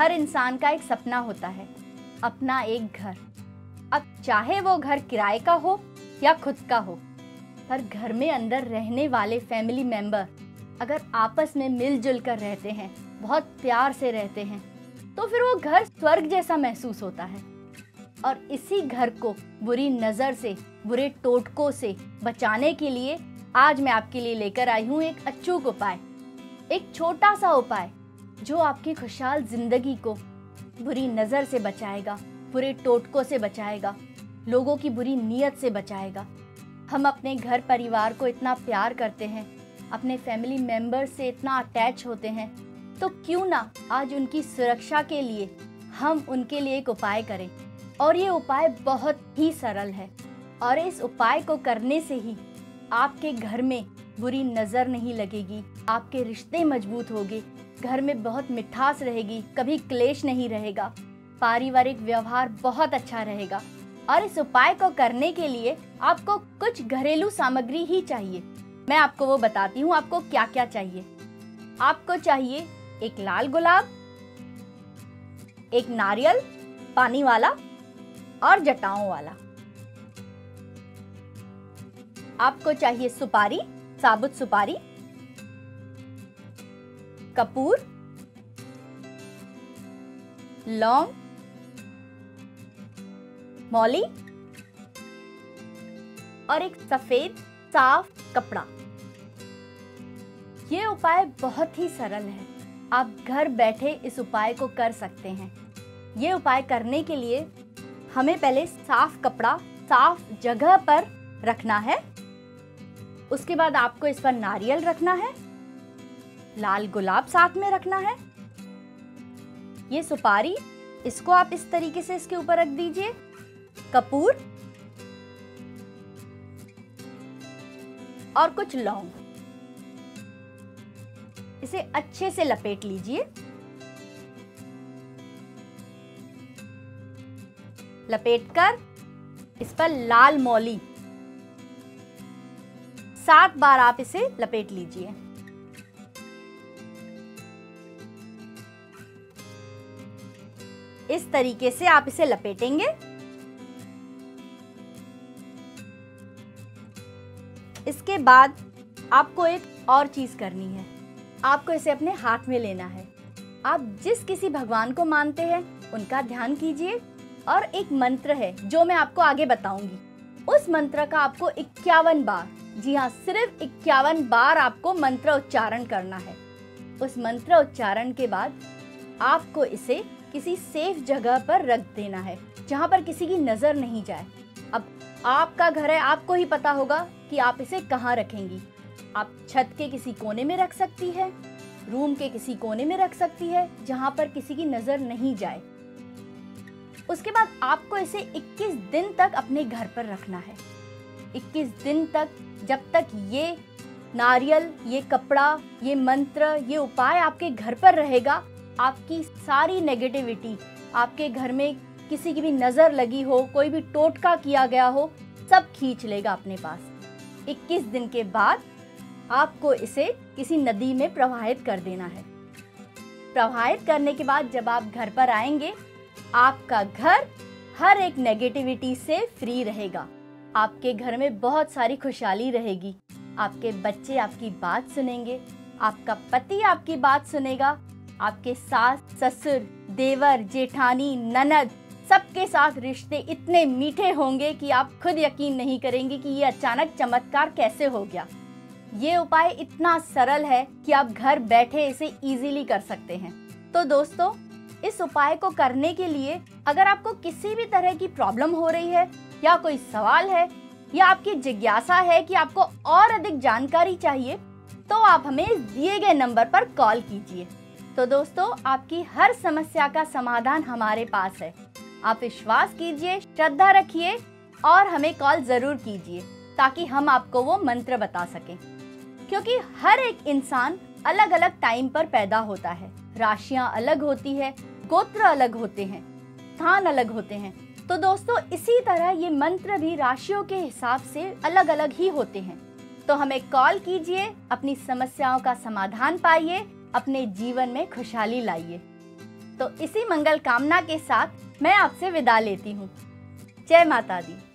हर इंसान का एक सपना होता है, अपना एक घर। अब चाहे वो घर किराए का हो या खुद का हो, पर घर में अंदर रहने वाले फैमिली मेंबर अगर आपस में मिलजुल कर रहते हैं, बहुत प्यार से रहते हैं, तो फिर वो घर स्वर्ग जैसा महसूस होता है। और इसी घर को बुरी नज़र से, बुरे टोटकों से बचाने के लिए आज मैं आपके लिए लेकर आई हूँ एक अचूक उपाय, एक छोटा सा उपाय जो आपकी खुशहाल जिंदगी को बुरी नज़र से बचाएगा, बुरे टोटकों से बचाएगा, लोगों की बुरी नीयत से बचाएगा। हम अपने घर परिवार को इतना प्यार करते हैं, अपने फैमिली मेंबर्स से इतना अटैच होते हैं, तो क्यों ना आज उनकी सुरक्षा के लिए हम उनके लिए एक उपाय करें। और ये उपाय बहुत ही सरल है और इस उपाय को करने से ही आपके घर में बुरी नज़र नहीं लगेगी, आपके रिश्ते मजबूत होंगे, घर में बहुत मिठास रहेगी, कभी क्लेश नहीं रहेगा, पारिवारिक व्यवहार बहुत अच्छा रहेगा। और इस उपाय को करने के लिए आपको कुछ घरेलू सामग्री ही चाहिए। मैं आपको वो बताती हूँ आपको क्या क्या चाहिए। आपको चाहिए एक लाल गुलाब, एक नारियल पानी वाला और जटाओं वाला। आपको चाहिए सुपारी, साबुत सुपारी, कपूर, लौंग, मौली और एक सफेद साफ कपड़ा। ये उपाय बहुत ही सरल है, आप घर बैठे इस उपाय को कर सकते हैं। ये उपाय करने के लिए हमें पहले साफ कपड़ा साफ जगह पर रखना है। उसके बाद आपको इस पर नारियल रखना है, लाल गुलाब साथ में रखना है, ये सुपारी, इसको आप इस तरीके से इसके ऊपर रख दीजिए, कपूर और कुछ लौंग। इसे अच्छे से लपेट लीजिए। लपेटकर इस पर लाल मौली 7 बार आप इसे लपेट लीजिए। इस तरीके से आप इसे लपेटेंगे। इसके बाद आपको एक और चीज करनी है, आपको इसे अपने हाथ में लेना है। आप जिस किसी भगवान को मानते हैं उनका ध्यान कीजिए और एक मंत्र है जो मैं आपको आगे बताऊंगी। उस मंत्र का आपको 51 बार, जी हाँ, सिर्फ 51 बार आपको मंत्र उच्चारण करना है। उस मंत्र उच्चारण के बाद आपको इसे किसी सेफ जगह पर रख देना है जहाँ पर किसी की नज़र नहीं जाए। अब आपका घर है, आपको ही पता होगा कि आप इसे कहाँ रखेंगी। आप छत के किसी कोने में रख सकती है, रूम के किसी कोने में रख सकती है, जहाँ पर किसी की नज़र नहीं जाए। उसके बाद आपको इसे 21 दिन तक अपने घर पर रखना है। 21 दिन तक, जब तक ये नारियल, ये कपड़ा, ये मंत्र, ये उपाय आपके घर पर रहेगा, आपकी सारी नेगेटिविटी, आपके घर में किसी की भी नज़र लगी हो, कोई भी टोटका किया गया हो, सब खींच लेगा अपने पास। 21 दिन के बाद आपको इसे किसी नदी में प्रवाहित कर देना है। प्रवाहित करने के बाद जब आप घर पर आएंगे, आपका घर हर एक नेगेटिविटी से फ्री रहेगा। आपके घर में बहुत सारी खुशहाली रहेगी। आपके बच्चे आपकी बात सुनेंगे, आपका पति आपकी बात सुनेगा, आपके सास ससुर देवर जेठानी ननद सबके साथ रिश्ते इतने मीठे होंगे कि आप खुद यकीन नहीं करेंगे कि ये अचानक चमत्कार कैसे हो गया। ये उपाय इतना सरल है कि आप घर बैठे इसे इजीली कर सकते हैं। तो दोस्तों, इस उपाय को करने के लिए अगर आपको किसी भी तरह की प्रॉब्लम हो रही है या कोई सवाल है या आपकी जिज्ञासा है कि आपको और अधिक जानकारी चाहिए, तो आप हमें इस दिए गए नंबर पर कॉल कीजिए। तो दोस्तों, आपकी हर समस्या का समाधान हमारे पास है। आप विश्वास कीजिए, श्रद्धा रखिए और हमें कॉल ज़रूर कीजिए ताकि हम आपको वो मंत्र बता सकें, क्योंकि हर एक इंसान अलग अलग टाइम पर पैदा होता है, राशियाँ अलग होती है, गोत्र अलग होते हैं, स्थान अलग होते हैं। तो दोस्तों, इसी तरह ये मंत्र भी राशियों के हिसाब से अलग अलग ही होते हैं। तो हमें कॉल कीजिए, अपनी समस्याओं का समाधान पाइए, अपने जीवन में खुशहाली लाइए। तो इसी मंगल कामना के साथ मैं आपसे विदा लेती हूँ। जय माता दी।